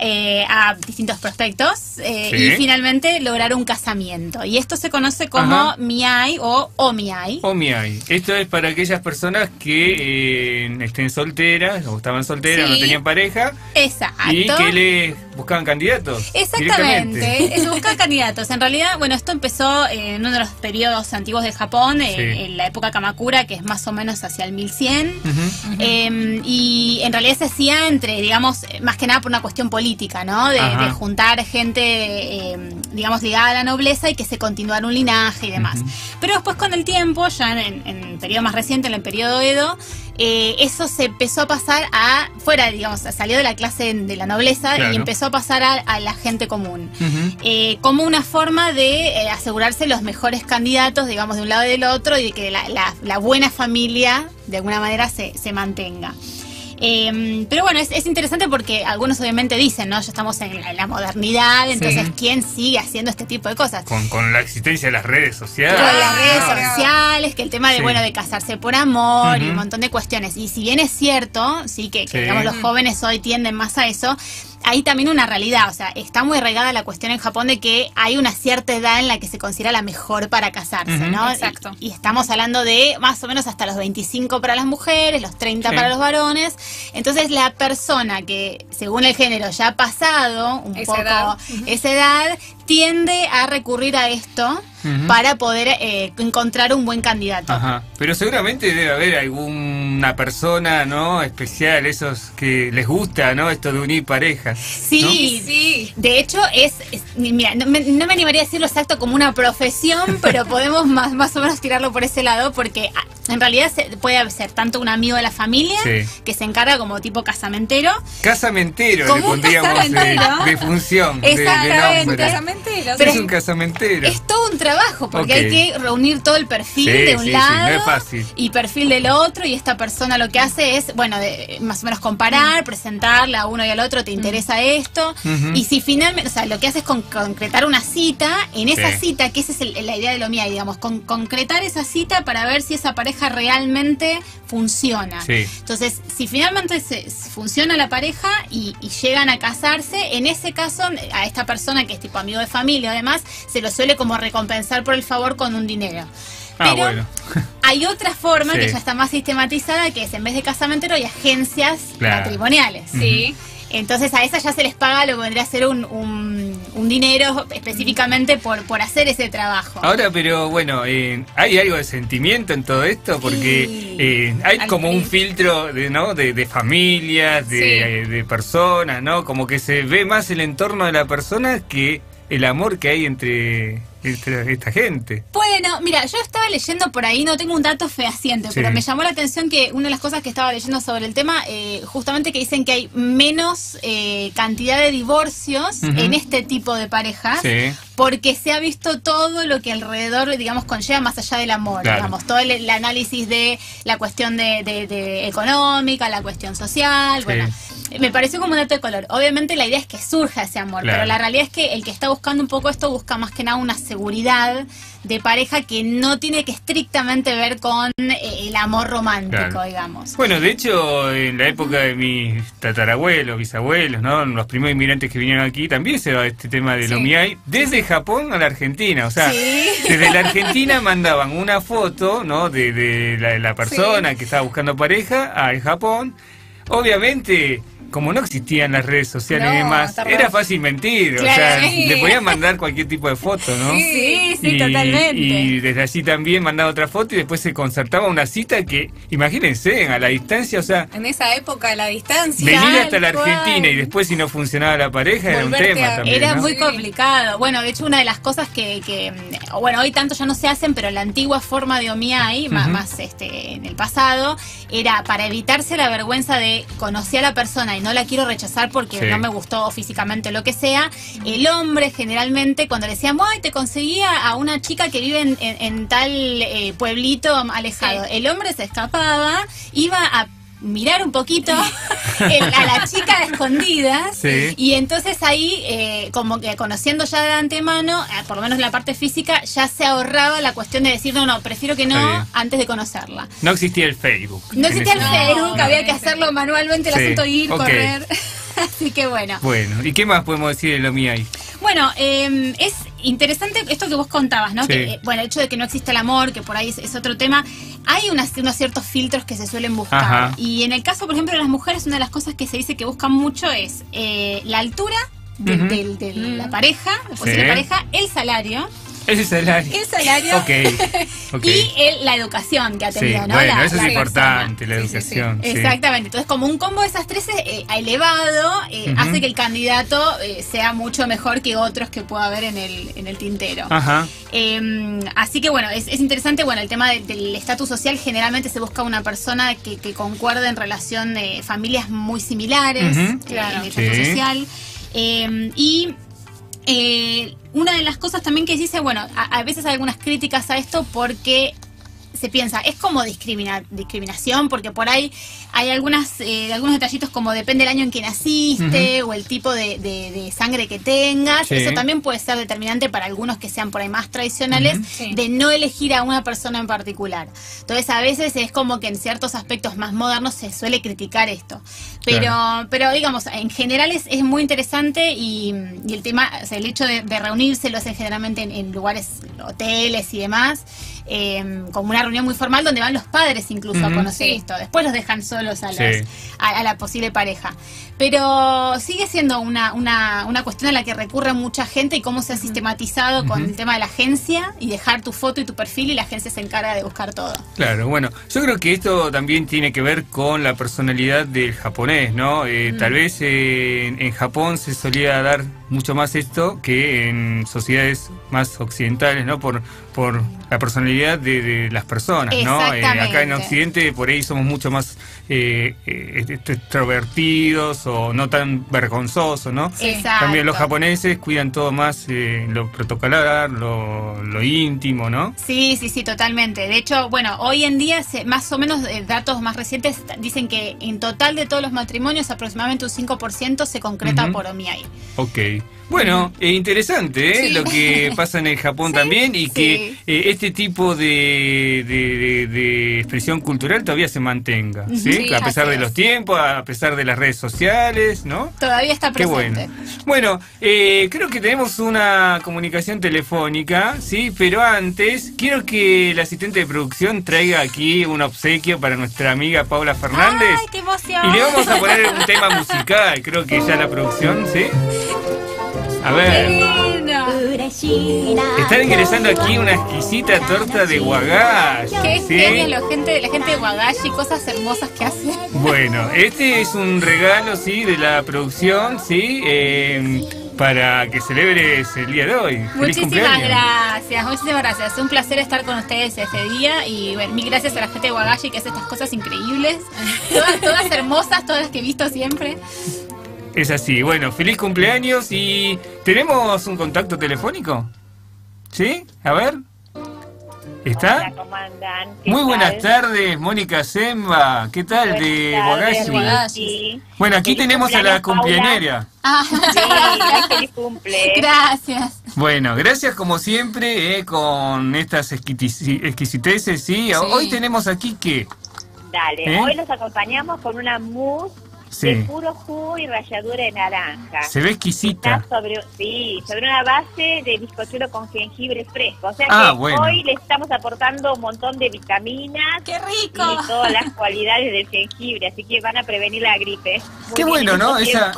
Eh, a distintos prospectos eh, sí. y finalmente lograr un casamiento. Y esto se conoce como ajá. miai o omiai. Omiai. Esto es para aquellas personas que eh, estén solteras o estaban solteras, sí. no tenían pareja. Exacto. Y que les buscaban candidatos. Exactamente. Se buscaban candidatos. En realidad, bueno, esto empezó en uno de los periodos antiguos de Japón, sí. en, en la época Kamakura, que es más o menos hacia el mil cien. Uh-huh, uh-huh. Eh, y en realidad se hacía entre, digamos, más que nada por una cuestión política. Política, ¿no? De, de juntar gente, eh, digamos, ligada a la nobleza y que se continuara un linaje y demás. Uh-huh. Pero después, con el tiempo, ya en, en el periodo más reciente, en el periodo Edo, eh, eso se empezó a pasar a, fuera, digamos, salió de la clase de la nobleza claro. y empezó a pasar a, a la gente común. Uh-huh. eh, como una forma de eh, asegurarse los mejores candidatos, digamos, de un lado y del otro, y de que la, la, la buena familia, de alguna manera, se, se mantenga. Eh, pero bueno, es, es interesante porque algunos obviamente dicen, ¿no? Ya estamos en la, en la modernidad, entonces sí. ¿quién sigue haciendo este tipo de cosas? Con, con la existencia de las redes sociales. Con las redes ah, sociales, que el tema de, sí. bueno, de casarse por amor uh-huh. y un montón de cuestiones. Y si bien es cierto, sí, que, que sí. digamos los jóvenes hoy tienden más a eso, hay también una realidad, o sea, está muy arraigada la cuestión en Japón de que hay una cierta edad en la que se considera la mejor para casarse, uh-huh, ¿no? Exacto. Y, y estamos hablando de más o menos hasta los veinticinco para las mujeres, los treinta sí. para los varones. Entonces la persona que, según el género, ya ha pasado un esa poco edad. Uh-huh. esa edad, tiende a recurrir a esto uh-huh. para poder eh, encontrar un buen candidato. Ajá. Pero seguramente debe haber alguna persona, ¿no? Especial, esos que les gusta, ¿no? Esto de unir parejas. Sí, ¿no? sí. De hecho, es, es mira, no me, no me animaría a decirlo exacto como una profesión, pero podemos más, más o menos tirarlo por ese lado, porque en realidad se, puede ser tanto un amigo de la familia sí. que se encarga como tipo casamentero. Casamentero, como le pondríamos de, de función. Exactamente. De, de Pero es un casamentero. Es todo un trabajo, porque okay. hay que reunir todo el perfil sí, de un sí, lado sí, no es fácil. Y perfil del otro, y esta persona lo que hace es, bueno, de, más o menos comparar, mm. presentarla a uno y al otro, te interesa mm. esto, mm-hmm. y si finalmente, o sea, lo que hace es con, concretar una cita, en esa sí. cita, que esa es el, la idea de lo mía, digamos, con, concretar esa cita para ver si esa pareja realmente funciona. Sí. Entonces, si finalmente se, funciona la pareja y, y llegan a casarse, en ese caso, a esta persona que es tipo amigo de familia, además, se lo suele como recompensar por el favor con un dinero. Ah, Pero bueno. hay otra forma sí. que ya está más sistematizada, que es en vez de casamentero hay agencias claro. matrimoniales. Sí. Uh-huh. Entonces a esas ya se les paga lo que vendría a ser un, un, un dinero específicamente por, por hacer ese trabajo. Ahora, pero bueno, eh, ¿hay algo de sentimiento en todo esto? Porque sí, eh, hay como fin. un filtro de, ¿no? de, de familias, de, sí. eh, de personas, ¿no? Como que se ve más el entorno de la persona que el amor que hay entre... Esta, esta gente. Bueno, mira, yo estaba leyendo por ahí, no tengo un dato fehaciente, sí. pero me llamó la atención que una de las cosas que estaba leyendo sobre el tema, eh, justamente que dicen que hay menos eh, cantidad de divorcios uh-huh. en este tipo de parejas, sí. porque se ha visto todo lo que alrededor, digamos, conlleva más allá del amor, claro. digamos, todo el, el análisis de la cuestión de, de, de económica, la cuestión social, sí. bueno, me pareció como un dato de color. Obviamente la idea es que surja ese amor, claro. pero la realidad es que el que está buscando un poco esto busca más que nada una seguridad de pareja que no tiene que estrictamente ver con el amor romántico, claro. digamos. Bueno, de hecho, en la época de mis tatarabuelos, bisabuelos, ¿no? Los primeros inmigrantes que vinieron aquí, también se va este tema del sí. OMIAI, desde Japón a la Argentina, o sea, sí. desde la Argentina mandaban una foto, ¿no? De, de, la, de la persona sí. que estaba buscando pareja al Japón, obviamente... Como no existían las redes sociales no, y demás, tardó. era fácil mentir, claro, o sea, sí. le podían mandar cualquier tipo de foto, ¿no? Sí, sí, sí y, totalmente. Y desde allí también mandaba otra foto y después se concertaba una cita que, imagínense, a la distancia, o sea... En esa época, la distancia... Venir hasta la Argentina y después si no funcionaba la pareja era Volverte un tema a... también, Era ¿no? muy complicado. Bueno, de hecho, una de las cosas que, que... Bueno, hoy tanto ya no se hacen, pero la antigua forma de OMIAI, uh-huh. más, más este en el pasado, era para evitarse la vergüenza de conocer a la persona y no la quiero rechazar porque sí. no me gustó físicamente o lo que sea. El hombre generalmente cuando le decían, ay, te conseguía a una chica que vive en, en, en tal eh, pueblito alejado. Sí. El hombre se escapaba, iba a mirar un poquito el, a la chica de escondidas sí. y entonces ahí eh, como que conociendo ya de antemano eh, por lo menos la parte física ya se ahorraba la cuestión de decir no, no, prefiero que no antes de conocerla. No existía el Facebook. No existía el no, Facebook, no, había no. que hacerlo manualmente el sí. asunto ir, okay. correr. Así que bueno. Bueno, ¿y qué más podemos decir de lo mío ahí? Bueno, eh, es interesante esto que vos contabas, ¿no? Sí. Que, bueno, el hecho de que no exista el amor, que por ahí es, es otro tema. Hay unas, unos ciertos filtros que se suelen buscar. Ajá. Y en el caso, por ejemplo, de las mujeres, una de las cosas que se dice que buscan mucho es eh, la altura de, uh-huh. de, de, de la pareja, la posible sí. pareja, el salario. El salario. El salario. Okay. Okay. Y el, la educación que ha tenido, sí. ¿no? Bueno, la, eso la es importante, persona. la educación. Sí, sí, sí. Exactamente. Entonces, como un combo de esas tres eh, elevado, eh, uh-huh. hace que el candidato eh, sea mucho mejor que otros que pueda haber en el, en el tintero. Ajá. Eh, así que, bueno, es, es interesante. Bueno, el tema de, del estatus social, generalmente se busca una persona que, que concuerde en relación de familias muy similares uh-huh. claro. en el estatus sí. social. Eh, y... Eh, una de las cosas también que dice, bueno, a, a veces hay algunas críticas a esto porque... se piensa, es como discrimina, discriminación, porque por ahí hay algunas eh, algunos detallitos como depende del año en que naciste, uh-huh, o el tipo de, de, de sangre que tengas, sí, eso también puede ser determinante para algunos que sean por ahí más tradicionales, uh-huh, sí, de no elegir a una persona en particular. Entonces a veces es como que en ciertos aspectos más modernos se suele criticar esto, pero, claro, pero digamos, en general es, es muy interesante y, y el tema, o sea, el hecho de, de reunirse lo hacen generalmente en, en lugares, hoteles y demás, eh, como una reunión muy formal donde van los padres incluso, uh-huh, a conocer, sí, esto, después los dejan solos a, los, sí, a, a la posible pareja, pero sigue siendo una, una, una cuestión a la que recurre mucha gente y cómo se ha sistematizado, uh-huh, con el tema de la agencia y dejar tu foto y tu perfil y la agencia se encarga de buscar todo. Claro, bueno, yo creo que esto también tiene que ver con la personalidad del japonés, ¿no? Eh, uh-huh. Tal vez eh, en, en Japón se solía dar mucho más esto que en sociedades más occidentales, ¿no? Por, por la personalidad de, de las personas, ¿no? Eh, acá en Occidente por ahí somos mucho más eh, extrovertidos o no tan vergonzosos, ¿no? Exacto. También los japoneses cuidan todo más eh, lo protocolar, lo, lo íntimo, ¿no? Sí, sí, sí, totalmente. De hecho, bueno, hoy en día, se, más o menos, eh, datos más recientes dicen que en total de todos los matrimonios aproximadamente un cinco por ciento se concreta, uh-huh, por O M I A I. Ok. Bueno, eh, interesante, ¿eh? Sí, lo que pasa en el Japón, sí, también, y sí, que eh, este tipo de, de, de, de expresión cultural todavía se mantenga, ¿sí? Sí, a pesar de los tiempos, a pesar de las redes sociales, ¿no? Todavía está presente. Qué bueno. Bueno, eh, creo que tenemos una comunicación telefónica, ¿sí? Pero antes, quiero que la asistente de producción traiga aquí un obsequio para nuestra amiga Paula Fernández. ¡Ay, qué emoción! Y le vamos a poner un tema musical, creo que ya la producción, ¿sí? A ver, están ingresando aquí una exquisita torta de Wagashi. Qué genial, la gente, la gente de Wagashi, cosas hermosas que hacen. Bueno, este es un regalo, sí, de la producción, sí, eh, para que celebres el día de hoy. Muchísimas gracias, muchísimas gracias. Un placer estar con ustedes este día y bueno, mil gracias a la gente de Wagashi que hace estas cosas increíbles, todas, todas hermosas, todas las que he visto siempre. Es así, bueno, feliz cumpleaños y ¿tenemos un contacto telefónico? ¿Sí? A ver. ¿Está? Hola, ¿cómo andan? Muy buenas tal? tardes, Mónica Zemba. ¿Qué tal buenas de Wagashi? Tardes, sí. Bueno, aquí feliz tenemos a la cumpleañera. Ah, sí, feliz cumple. Gracias. Bueno, gracias como siempre, eh, con estas exquisiteces, ¿sí? Sí. Hoy tenemos aquí que... Dale, ¿eh? Hoy nos acompañamos con una mousse. Sí. De puro jugo y ralladura de naranja. Se ve exquisita. Está sobre, sí, sobre una base de bizcochuelo con jengibre fresco. O sea, ah, que bueno, hoy le estamos aportando un montón de vitaminas. ¡Qué rico! Y todas las cualidades del jengibre, así que van a prevenir la gripe. Muy qué bueno, ¿no? Esa,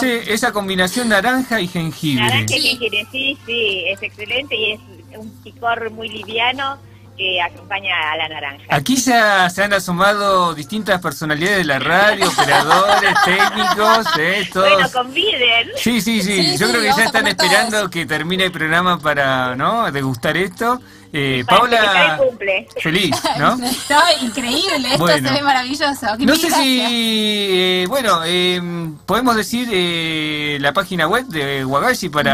sí, esa combinación naranja y jengibre. Naranja y jengibre, sí, sí, es excelente y es un picor muy liviano que acompaña a la naranja. Aquí ya se han asomado distintas personalidades de la radio, operadores, técnicos, eh, todos. Bueno, conviden. Sí, sí, sí, sí yo sí, creo que ya están esperando todos. Que termine el programa para, ¿no?, degustar esto. Eh, Paula, feliz, ¿no? Está increíble, esto bueno, se ve maravilloso. No sé si, eh, bueno, eh, podemos decir eh, la página web de Wagashi para,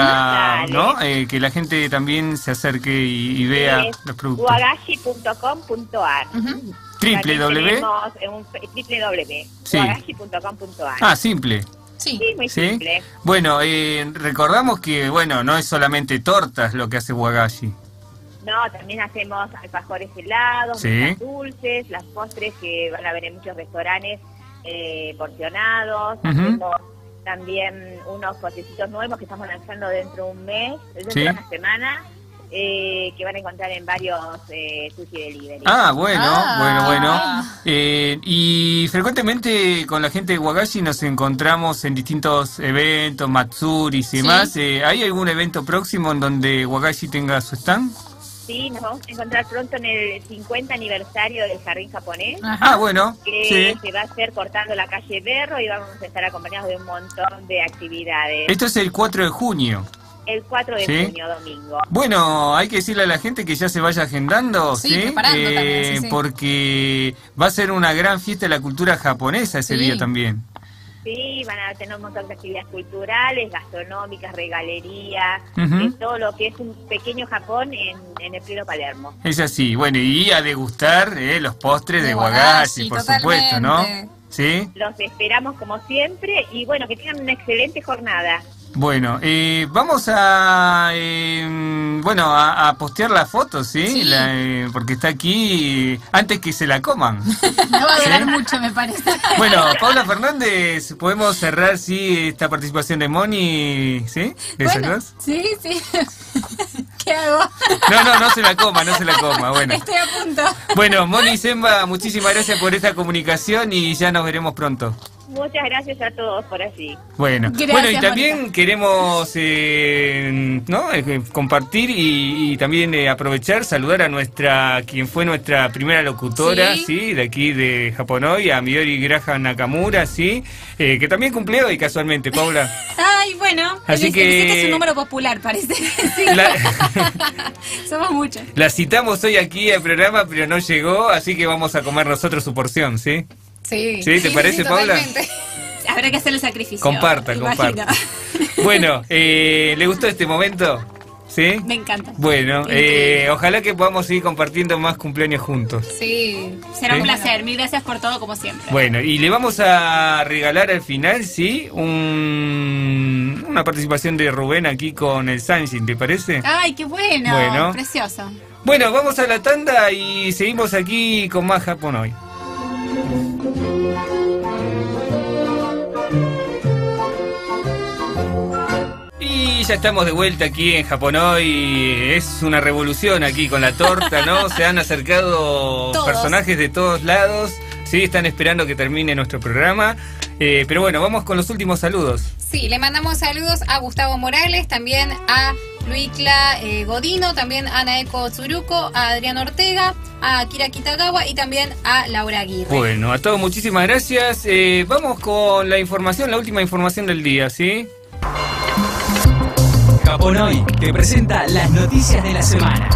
dale, ¿no? Eh, que la gente también se acerque y, y vea es los productos. wagashi punto com punto ar. Uh-huh. Triple W. Un, triple W. Sí. wagashi punto com punto ar. Ah, simple. Sí, sí, muy simple. ¿Sí? Bueno, eh, recordamos que, bueno, no es solamente tortas lo que hace Wagashi. No, también hacemos alfajores helados, sí, dulces, las postres que van a ver en muchos restaurantes eh, porcionados. Uh-huh. Hacemos también unos potecitos nuevos que estamos lanzando dentro de un mes, dentro sí. de una semana, eh, que van a encontrar en varios eh, sushi delivery. Ah, bueno, ah. bueno, bueno. Eh, y frecuentemente con la gente de Wagashi nos encontramos en distintos eventos, matsuris y demás. ¿Sí? Eh, ¿Hay algún evento próximo en donde Wagashi tenga su stand? Sí, nos vamos a encontrar pronto en el cincuenta aniversario del Jardín Japonés. Ajá, bueno. Que sí. se va a hacer cortando la calle Berro y vamos a estar acompañados de un montón de actividades. Esto es el cuatro de junio. El cuatro de junio, domingo. Bueno, hay que decirle a la gente que ya se vaya agendando, sí, ¿sí? Preparando eh, también, sí, sí, porque va a ser una gran fiesta de la cultura japonesa ese sí. día también. Sí, van a tener un montón de actividades culturales, gastronómicas, regalerías, uh-huh. todo lo que es un pequeño Japón en, en el pleno Palermo. Es así, bueno, y a degustar eh, los postres de, de Wagashi, Wagashi, por totalmente. Supuesto, ¿no? ¿Sí? Los esperamos como siempre y bueno, que tengan una excelente jornada. Bueno, eh, vamos a eh, bueno a, a postear la foto, ¿sí? sí. La, eh, porque está aquí eh, antes que se la coman. No va a durar ¿sí? mucho, me parece. Bueno, Paula Fernández, podemos cerrar, sí, esta participación de Moni, ¿sí? ¿De bueno, esas dos? Sí, sí. ¿Qué hago? No, no, no se la coma, no se la coma. Bueno. Estoy a punto. Bueno, Moni Zemba, muchísimas gracias por esta comunicación y ya nos veremos pronto. Muchas gracias a todos por así. Bueno, gracias, bueno, y también Monica. Queremos eh, ¿no? eh, compartir y, y también eh, aprovechar, saludar a nuestra, quien fue nuestra primera locutora, sí, ¿sí? de aquí de Japón Hoy, a Miyori Graja Nakamura, sí, eh, que también cumplió hoy casualmente, Paula. Ay, bueno, así el, que... El, el, el, el es un número popular, parece. Sí. La... Somos muchos. La citamos hoy aquí al programa, pero no llegó, así que vamos a comer nosotros su porción, ¿sí? Sí. ¿Sí? ¿Te sí, parece, sí, Paula? Habrá que hacer el sacrificio. Comparta, comparta. Bueno, eh, ¿le gustó este momento? ¿Sí? Me encanta. Bueno, eh, ojalá que podamos seguir compartiendo más cumpleaños juntos. Sí, será ¿sí? un placer. Mil gracias por todo, como siempre. Bueno, y le vamos a regalar al final, ¿sí? Un, una participación de Rubén aquí con el Sanshin, ¿te parece? Ay, qué bueno. Bueno. Precioso. Bueno, vamos a la tanda y seguimos aquí con más Japón Hoy. Y ya estamos de vuelta aquí en Japón Hoy. Es una revolución aquí con la torta, ¿no? Se han acercado todos. Personajes de todos lados. Sí, están esperando que termine nuestro programa. Eh, pero bueno, vamos con los últimos saludos. Sí, le mandamos saludos a Gustavo Morales, también a Luicla eh, Godino, también a Naeko Tsuruko, a Adrián Ortega, a Akira Kitagawa y también a Laura Aguirre. Bueno, a todos muchísimas gracias. Eh, vamos con la información, la última información del día, ¿sí? Japón Hoy te presenta las noticias de la semana.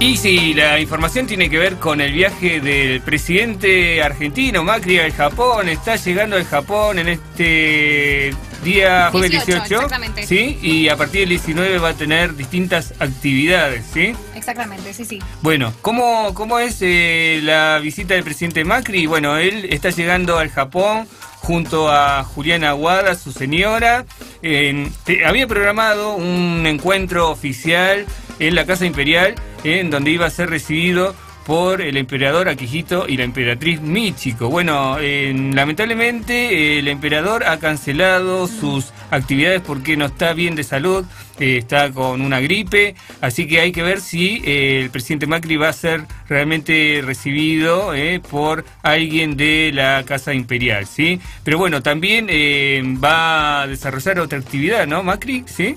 Y sí, la información tiene que ver con el viaje del presidente argentino Macri al Japón. Está llegando al Japón en este día jueves dieciocho, exactamente. ¿Sí? Y a partir del diecinueve va a tener distintas actividades, ¿sí? Exactamente, sí, sí. Bueno, ¿cómo, cómo es eh, la visita del presidente Macri? Bueno, él está llegando al Japón junto a Juliana Aguada, su señora. Eh, había programado un encuentro oficial en la Casa Imperial, en donde iba a ser recibido por el emperador Akihito y la emperatriz Michiko. Bueno, eh, lamentablemente eh, el emperador ha cancelado sus actividades porque no está bien de salud, eh, está con una gripe, así que hay que ver si eh, el presidente Macri va a ser realmente recibido eh, por alguien de la Casa Imperial, ¿sí? Pero bueno, también eh, va a desarrollar otra actividad, ¿no, Macri? ¿Sí?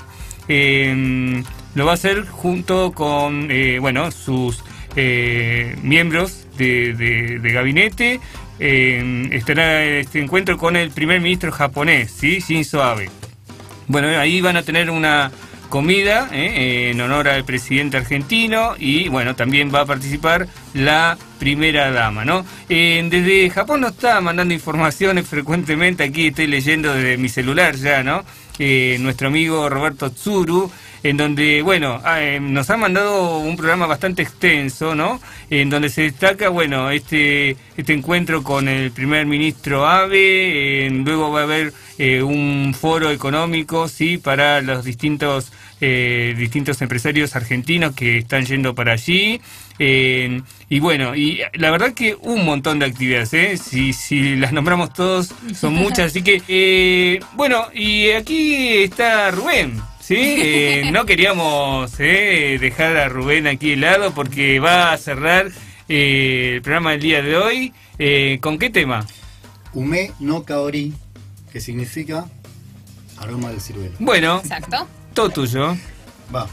Eh, lo va a hacer junto con eh, bueno sus eh, miembros de, de, de gabinete. Eh, estará este encuentro con el primer ministro japonés, ¿sí? Shinzo Abe. Bueno, ahí van a tener una comida eh, en honor al presidente argentino y bueno, también va a participar la primera dama, ¿no? Eh, desde Japón nos está mandando informaciones frecuentemente, aquí estoy leyendo desde mi celular ya, ¿no? Eh, nuestro amigo Roberto Tsuru, en donde, bueno, eh, nos ha mandado un programa bastante extenso, ¿no? En donde se destaca, bueno, este este encuentro con el primer ministro Abe, eh, luego va a haber eh, un foro económico, ¿sí? Para los distintos, eh, distintos empresarios argentinos que están yendo para allí. Eh, y bueno, y la verdad que un montón de actividades, ¿eh? Si, si las nombramos todos, son muchas, así que, eh, bueno, y aquí está Rubén, ¿sí? Eh, no queríamos eh, dejar a Rubén aquí de lado porque va a cerrar eh, el programa del día de hoy. Eh, ¿con qué tema? Ume no kaori, que significa aroma del ciruelo. Bueno, exacto. Todo tuyo. Va.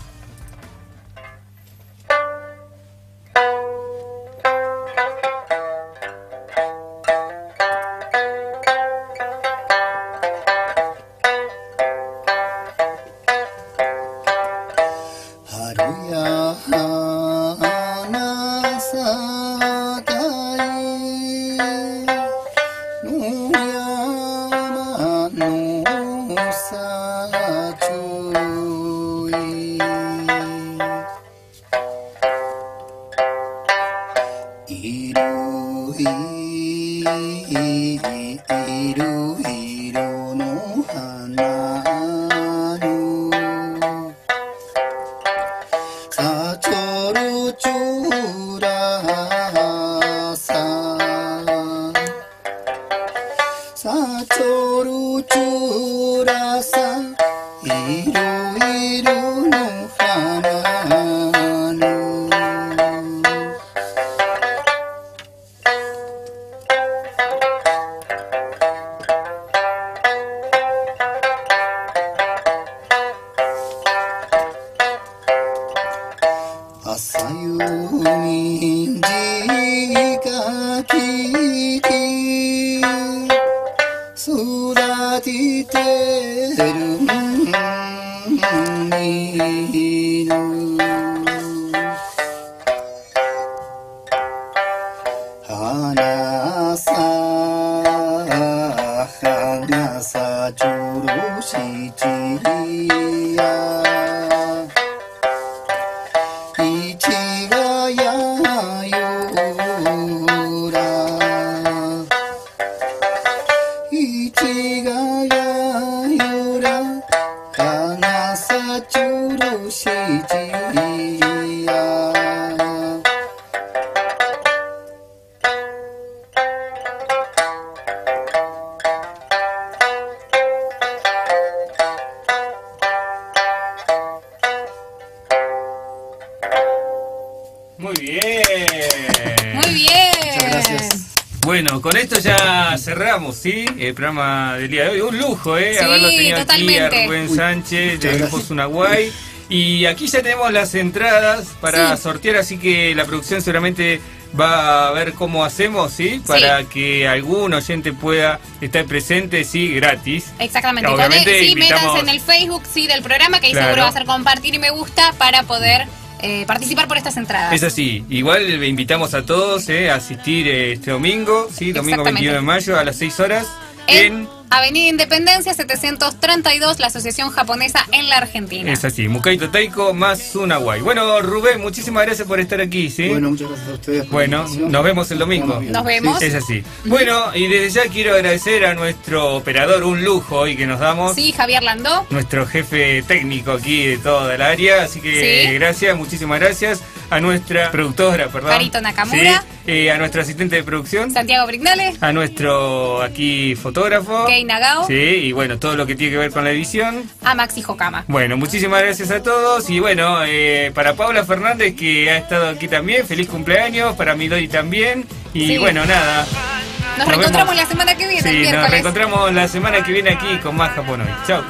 Sí, el programa del día de hoy, un lujo, ¿eh? Sí, haberlo tenido totalmente. Aquí a Rubén Uy, Sánchez de Grupo Sunawai. Y aquí ya tenemos las entradas para sí. sortear, así que la producción seguramente va a ver cómo hacemos, ¿sí? Para sí. que algún oyente pueda estar presente, sí, gratis. Exactamente. Obviamente, sí, invitamos... menos en el Facebook, sí, del programa, que ahí claro. seguro va a ser compartir y me gusta para poder... Eh, participar por estas entradas. Es así, igual le invitamos a todos eh, a asistir eh, este domingo, sí, domingo veintinueve de mayo a las seis horas en, en Avenida Independencia setecientos treinta y dos, la Asociación Japonesa en la Argentina. Es así, Mukaito Taiko más Sunawai. Bueno, Rubén, muchísimas gracias por estar aquí, ¿sí? Bueno, muchas gracias a ustedes. Por bueno, la nos vemos el domingo. Nos vemos. Sí, es así. Bueno, y desde ya quiero agradecer a nuestro operador, un lujo hoy que nos damos. Sí, Javier Landó. Nuestro jefe técnico aquí de toda el área, así que sí. gracias, muchísimas gracias. A nuestra productora, perdón. Carito Nakamura. Sí. Eh, a nuestro asistente de producción. Santiago Brignales. A nuestro aquí fotógrafo. Kei Nagao. Sí, y bueno, todo lo que tiene que ver con la edición. A Maxi Hokama. Bueno, muchísimas gracias a todos. Y bueno, eh, para Paula Fernández, que ha estado aquí también. Feliz cumpleaños. Para Midori también. Y sí. bueno, nada. Nos, nos reencontramos vemos. la semana que viene. Sí, el miércoles. Nos reencontramos la semana que viene aquí con más Japón Hoy. Chao.